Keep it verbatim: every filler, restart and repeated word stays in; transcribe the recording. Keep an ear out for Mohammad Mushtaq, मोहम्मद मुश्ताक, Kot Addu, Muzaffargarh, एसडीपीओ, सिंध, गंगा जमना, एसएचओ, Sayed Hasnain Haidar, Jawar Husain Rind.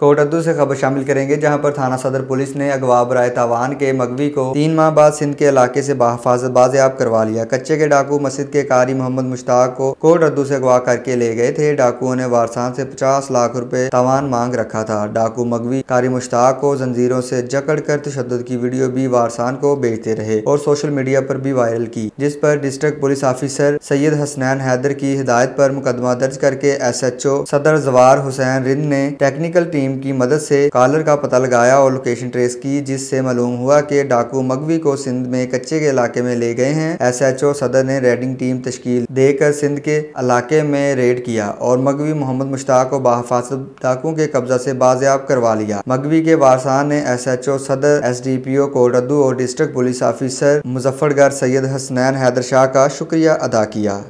Coat अद्दू से खबर शामिल करेंगे, जहां पर थाना सदर पुलिस ने अगवा बराए तावान के मगवी को तीन माह बाद सिंध के इलाके से बाहिफाजत बाजियाब करवा लिया। कच्चे के डाकू मस्जिद के कारी मोहम्मद मुश्ताक को कोट अद्दू से अगवा करके ले गए थे। डाकुओं ने वारसान से पचास लाख रुपए तावान मांग रखा था। डाकू मगवी कारी मुश्ताक को जंजीरों से जकड़ कर तशद्दुद की वीडियो भी वारसान को भेजते रहे और सोशल मीडिया पर भी वायरल की, जिस पर district police officer Syed Hasnain Haider की हिदायत पर मुकदमा दर्ज करके एस एच ओ सदर जवार हुसैन रिंद ने टेक्निकल टीम की मदद से कॉलर का पता लगाया और लोकेशन ट्रेस की, जिससे मालूम हुआ कि डाकू मगवी को सिंध में कच्चे के इलाके में ले गए हैं। एसएचओ सदर ने रेडिंग टीम तश्कील देकर सिंध के इलाके में रेड किया और मगवी मोहम्मद मुश्ताक को बाहिफाजत डाकुओं के कब्जा से बाजियाब करवा लिया। मगवी के वारसान ने एसएचओ सदर, एसडीपीओ कोट अद्दू और district police officer Muzaffargarh Syed Hasnain Haider Shah का शुक्रिया अदा किया।